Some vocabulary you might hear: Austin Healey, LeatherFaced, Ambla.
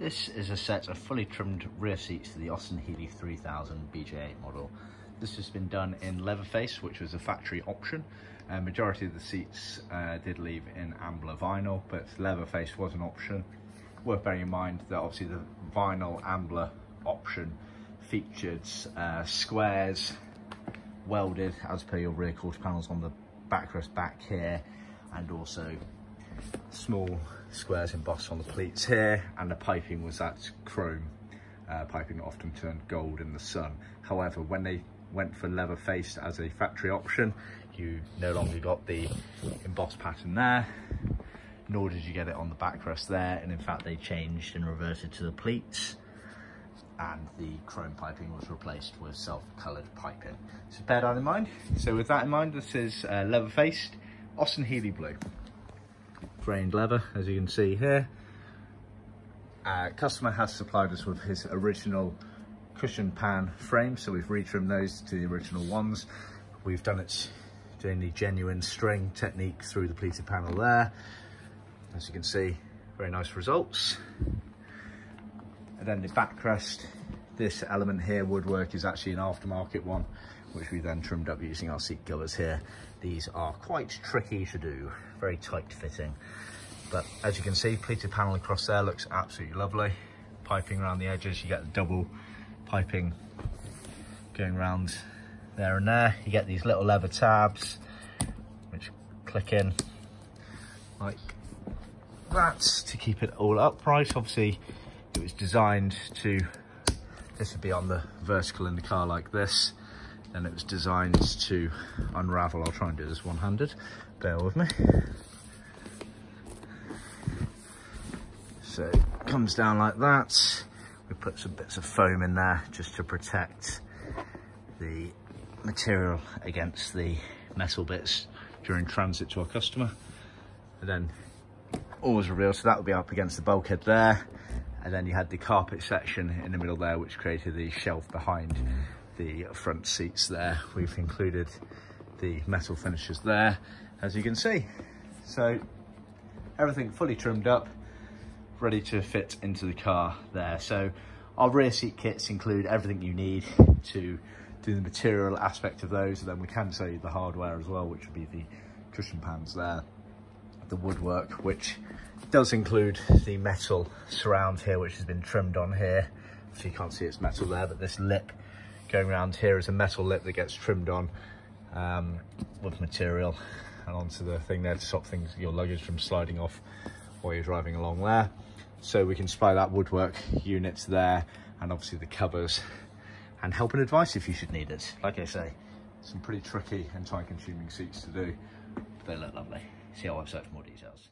This is a set of fully trimmed rear seats to the Austin Healey 3000 BJ8 model. This has been done in Leatherface, which was a factory option. Majority of the seats did leave in Ambla vinyl, but Leatherface was an option. Worth bearing in mind that obviously the vinyl Ambla option featured squares welded as per your rear quarter panels on the backrest back here, and also small squares embossed on the pleats here, and the piping was that chrome piping that often turned gold in the sun. However, when they went for leather faced as a factory option, you no longer got the embossed pattern there, nor did you get it on the backrest there, and in fact they changed and reverted to the pleats, and the chrome piping was replaced with self-coloured piping. So bear that in mind. So with that in mind, this is leather-faced Austin Healey Blue. Grained leather, as you can see here. Customer has supplied us with his original cushion pan frame, so we've retrimmed those to the original ones. We've done it doing the genuine string technique through the pleated panel there. As you can see, very nice results. And then the backrest, this element here, woodwork, is actually an aftermarket one, which we then trimmed up using our seat covers here. These are quite tricky to do, very tight fitting. But as you can see, pleated panel across there looks absolutely lovely. Piping around the edges, you get the double piping going around there and there. You get these little leather tabs, which click in like that to keep it all upright. Obviously, it was designed to, this would be on the vertical in the car like this, and it was designed to unravel. I'll try and do this one-handed, bear with me. So it comes down like that. We put some bits of foam in there just to protect the material against the metal bits during transit to our customer. And then always revealed, so that would be up against the bulkhead there. And then you had the carpet section in the middle there, which created the shelf behind the front seats there. We've included the metal finishes there, as you can see. So everything fully trimmed up, ready to fit into the car there. So our rear seat kits include everything you need to do the material aspect of those. And then we can show you the hardware as well, which would be the cushion pans there, the woodwork, which does include the metal surround here, which has been trimmed on here, so you can't see it's metal there, but this lip going around here is a metal lip that gets trimmed on with material and onto the thing there to stop things, your luggage, from sliding off while you're driving along there. So we can supply that woodwork units there, and obviously the covers, and help and advice if you should need it. Like I say, some pretty tricky and time consuming seats to do, but they look lovely. See our website for more details.